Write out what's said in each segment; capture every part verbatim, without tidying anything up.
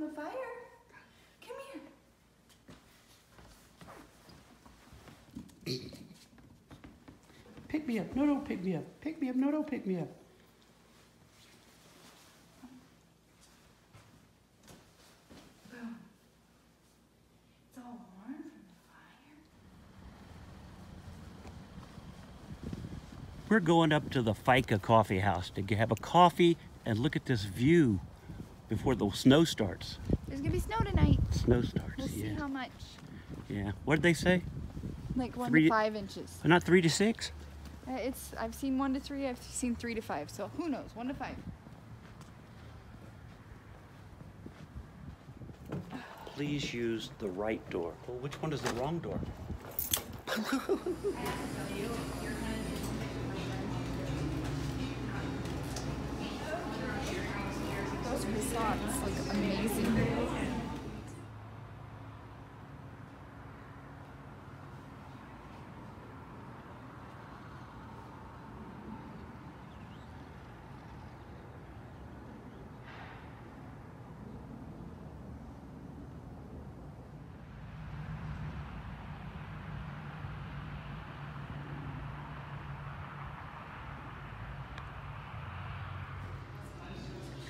in the fire. Come here. Pick me up. No, don't pick me up. Pick me up. No, don't pick me up. We're going up to the Fika coffee house to have a coffee and look at this view before the snow starts. There's going to be snow tonight. Snow starts, we'll yeah. We'll see how much. Yeah. What did they say? Like one three to five to, inches. Not three to six? Uh, it's. I've seen one to three. I've seen three to five. So who knows? One to five. Please use the right door. Well, which one is the wrong door? Socks look amazing.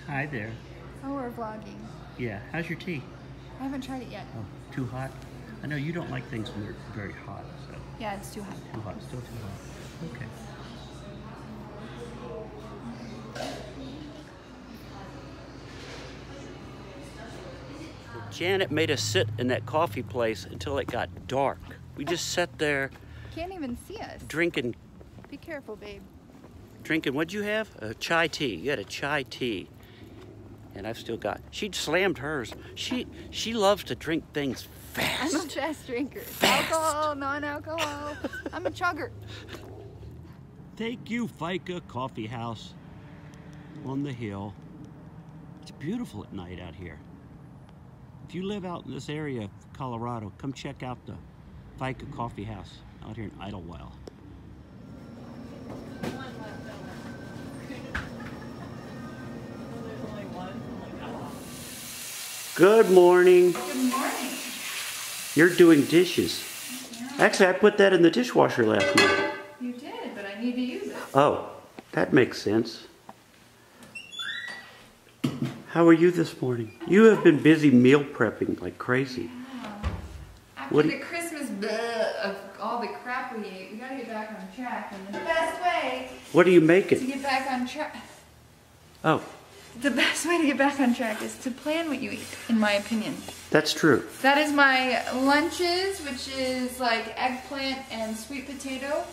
Hi there. Oh, we're vlogging. Yeah. How's your tea? I haven't tried it yet. Oh, too hot? I know you don't like things when they're very hot, so. Yeah, it's too hot. Too hot. Still too hot. Okay. Janet made us sit in that coffee place until it got dark. We just sat there. Can't even see us. Drinking. Be careful, babe. Drinking. What'd you have? A chai tea. You had a chai tea. And I've still got. She'd slammed hers. She she loves to drink things fast. I'm a fast drinker. Fast. Alcohol, non-alcohol. I'm a chugger. Thank you, Fika Coffee House on the hill. It's beautiful at night out here. If you live out in this area of Colorado, come check out the Fika Coffee House out here in Idlewell. Good morning. Good morning. You're doing dishes. Yeah. Actually, I put that in the dishwasher last night. You did, but I need to use it. Oh, that makes sense. How are you this morning? You have been busy meal prepping like crazy. Yeah. After what the you... Christmas bleh of all the crap we ate, we gotta get back on track. And the best way... What are you making? To get back on track. Oh. The best way to get back on track is to plan what you eat, in my opinion. That's true. That is my lunches, which is like eggplant and sweet potato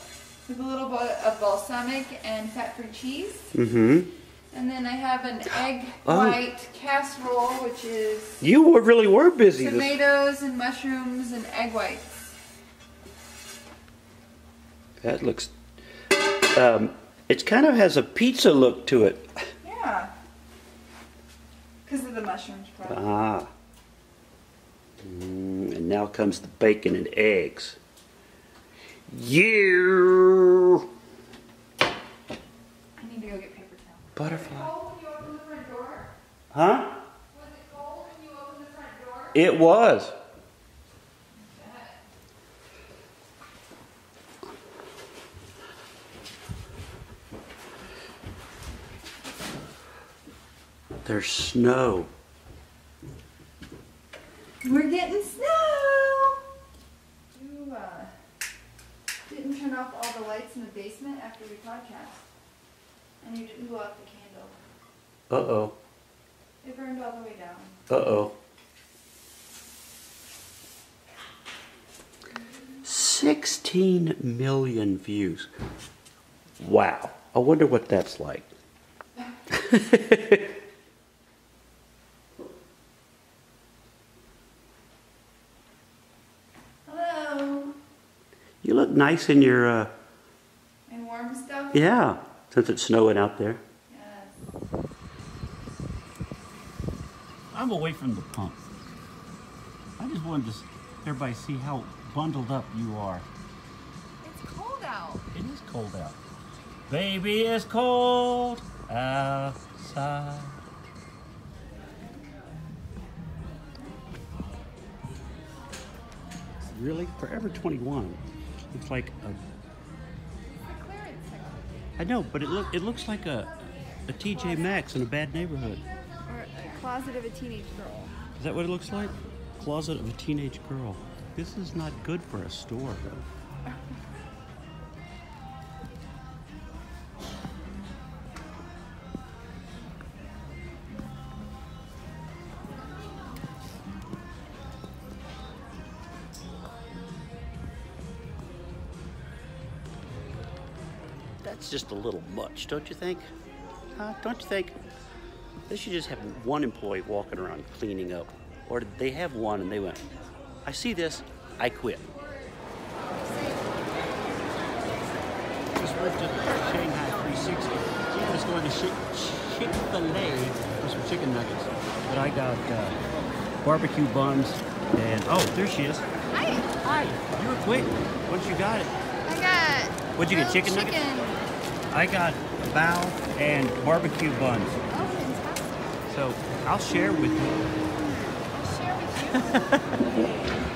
with a little bit of balsamic and fat-free cheese. Mm-hmm. And then I have an egg white oh. casserole, which is... You really were busy. Tomatoes this... and mushrooms and egg whites. That looks... Um, it kind of has a pizza look to it. Yeah. Because of the mushrooms, probably. Ah. Mm, and now comes the bacon and eggs. You. Yeah. I need to go get paper towel. Butterfly. Was it cold when you opened the front door? Huh? Was it cold when you opened the front door? It was. There's snow. We're getting snow! You uh, didn't turn off all the lights in the basement after we podcast. And you didn't blow out the candle. Uh-oh. It burned all the way down. Uh-oh. sixteen million views. Wow. I wonder what that's like. You look nice in your... Uh, in warm stuff? Yeah, since it's snowing out there. Yes. I'm away from the pump. I just wanted to everybody see how bundled up you are. It's cold out. It is cold out. Baby, it's cold outside. really? Forever twenty-one. It's like a... I know, but it, look, it looks like a, a T J Maxx in a bad neighborhood. Or a closet of a teenage girl. Is that what it looks like? Closet of a teenage girl. This is not good for a store, though. That's just a little much, don't you think? Huh? Don't you think? They should just have one employee walking around cleaning up. Or did they have one and they went, I see this, I quit. Just went to Shanghai three sixty. She was going to Chick-fil-A for some chicken nuggets. But I got uh, barbecue buns and, oh, there she is. Hi. Hi. You were quick once you got it. I got What'd you get, chicken, chicken nuggets? I got a bao and barbecue buns. Oh, fantastic. So I'll share with you.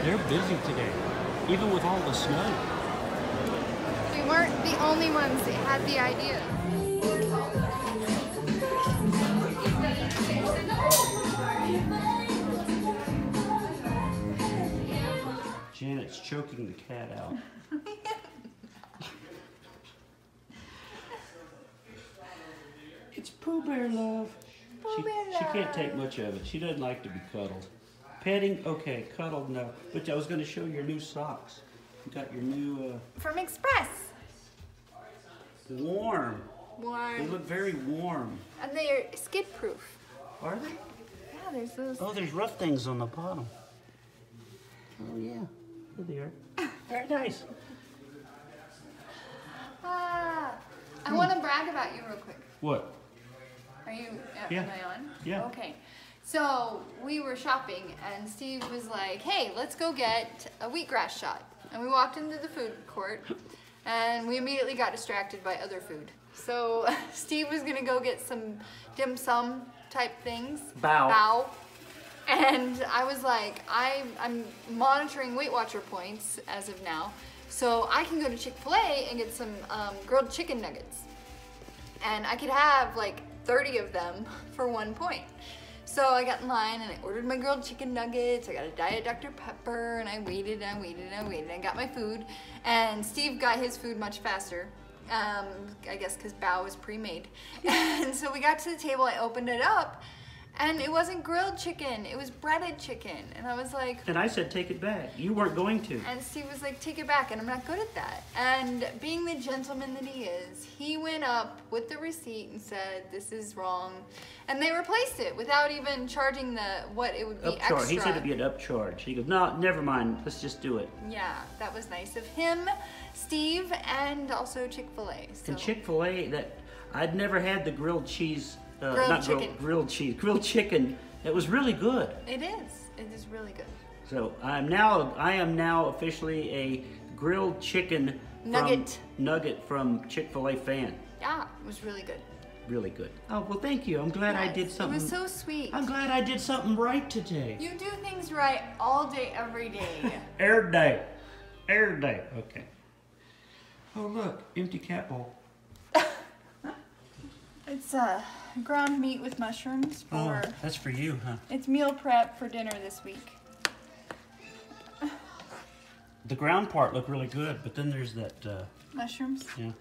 They're busy today, even with all the snow. We weren't the only ones that had the idea. Janet's choking the cat out. It's Pooh Bear love. Pooh Bear love. She can't take much of it. She doesn't like to be cuddled. Petting, okay. Cuddled, no. But I was going to show your new socks. You got your new... Uh, From Express. Warm. Warm. They look very warm. And they are skid-proof. Are they? Yeah, there's those. Oh, there's rough things on the bottom. Oh, yeah. There they are. Very nice. Ah, I hmm. want to brag about you real quick. What? Are you... Uh, yeah. Am I on? Yeah. Okay. So we were shopping and Steve was like, hey, let's go get a wheatgrass shot. And we walked into the food court and we immediately got distracted by other food. So Steve was gonna go get some dim sum type things. Bow. Bow. And I was like, I, I'm monitoring Weight Watcher points as of now. So I can go to Chick-fil-A and get some um, grilled chicken nuggets. And I could have like thirty of them for one point. So I got in line and I ordered my grilled chicken nuggets. I got a Diet Dr Pepper and I waited and I waited and I waited and I got my food. And Steve got his food much faster. Um, I guess because bao was pre-made. And so we got to the table, I opened it up and it wasn't grilled chicken, it was breaded chicken. And I was like... And I said, take it back. You weren't going to. And Steve was like, take it back. And I'm not good at that. And being the gentleman that he is, he went up with the receipt and said, this is wrong. And they replaced it without even charging the what it would be upcharge. Extra. He said it'd be an upcharge. He goes, no, never mind. Let's just do it. Yeah, that was nice of him, Steve, and also Chick-fil-A. So. And Chick-fil-A, that I'd never had the grilled cheese, uh, grilled not grilled, grilled cheese, grilled chicken. It was really good. It is. It is really good. So I'm now, I am now officially a grilled chicken nugget from, nugget from Chick-fil-A fan. Yeah, it was really good. Really good. Oh, well, thank you. I'm glad yes, I did something. It was so sweet. I'm glad I did something right today. You do things right all day, every day. Every day. Every day. Okay. Oh, look. Empty cat bowl. It's uh, ground meat with mushrooms. For, oh, that's for you, huh? It's meal prep for dinner this week. The ground part looked really good, but then there's that... Uh, mushrooms? Yeah.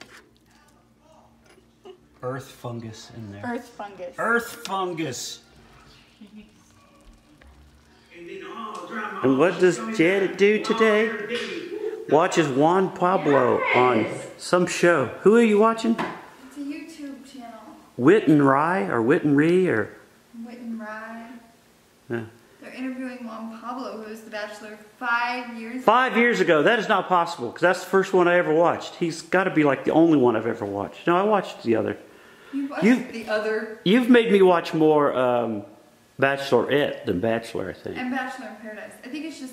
Earth fungus in there. Earth fungus. Earth fungus. And what does Janet do today? Watches Juan Pablo on some show. Who are you watching? It's a YouTube channel. Wit and Rye or Wit and Rye or? Wit and Rye. Yeah. They're interviewing Juan Pablo, who was The Bachelor five years ago. Five years ago. That is not possible because that's the first one I ever watched. He's got to be like the only one I've ever watched. No, I watched the other. You watched you've, the other. You've made me watch more um, Bachelorette than Bachelor, I think. And Bachelor in Paradise. I think it's just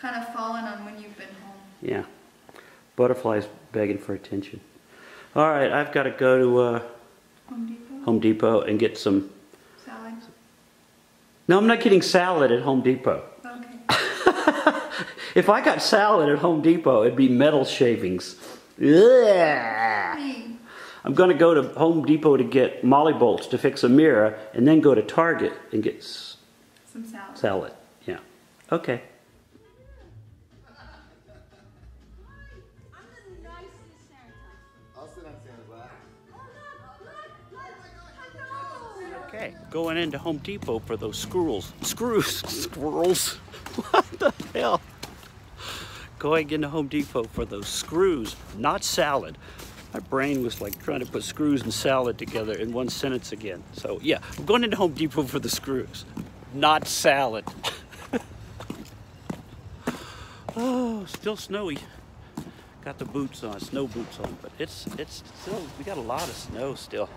kind of fallen on when you've been home. Yeah. Butterflies begging for attention. All right, I've got to go to uh, Home Depot. Home Depot and get some... Salad. No, I'm not getting salad at Home Depot. Okay. If I got salad at Home Depot, it'd be metal shavings. Ugh. I'm going to go to Home Depot to get molly bolts to fix a mirror, and then go to Target and get s some salad. Salad, yeah. Okay. Okay, going into Home Depot for those squirrels. Screws, squirrels. What the hell? Going into Home Depot for those screws, not salad. My brain was like trying to put screws and salad together in one sentence again. So yeah, I'm going into Home Depot for the screws, not salad. Oh, still snowy. Got the boots on, snow boots on, but it's it's still, we got a lot of snow still.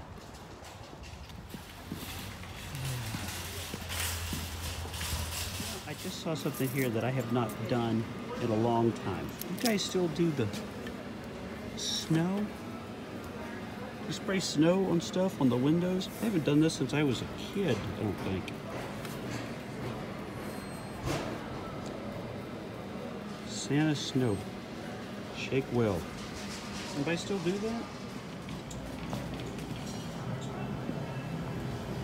I just saw something here that I have not done in a long time. You guys still do the snow? You spray snow on stuff, on the windows? I haven't done this since I was a kid, I don't think. Santa Snow. Shake well. Anybody still do that?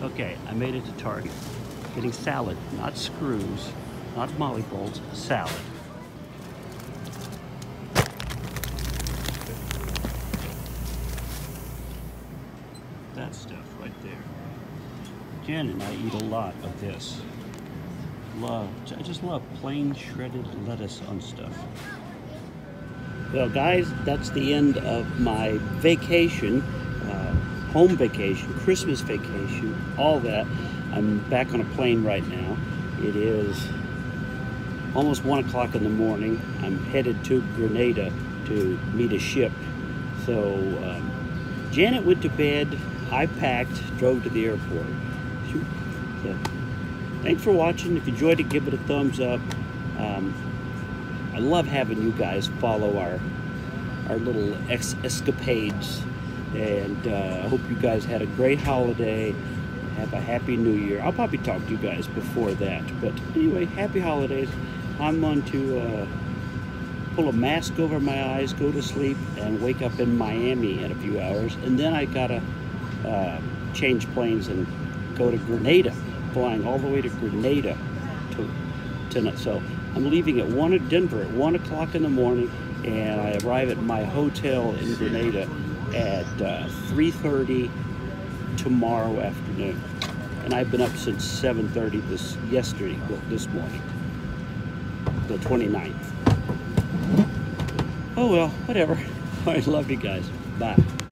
Okay, I made it to Target. Getting salad, not screws, not molly bolts, salad. That stuff right there. Jen and I eat a lot of this. Love, I just love plain shredded lettuce on stuff. Well guys, that's the end of my vacation, uh, home vacation, Christmas vacation, all that. I'm back on a plane right now. It is almost one o'clock in the morning. I'm headed to Grenada to meet a ship. So um, Janet went to bed. I packed, drove to the airport. So, thanks for watching. If you enjoyed it, give it a thumbs up. Um, I love having you guys follow our our little ex escapades, and uh, I hope you guys had a great holiday. Have a happy new year. I'll probably talk to you guys before that, but anyway, happy holidays. I'm going to uh, pull a mask over my eyes, go to sleep, and wake up in Miami in a few hours, and then I gotta Uh, change planes and go to Grenada, flying all the way to Grenada to tonight. So I'm leaving at one at Denver at one o'clock in the morning, and I arrive at my hotel in Grenada at uh, three thirty tomorrow afternoon. And I've been up since seven thirty this yesterday, well, this morning, the twenty-ninth. Oh well, whatever. I love you guys. Bye.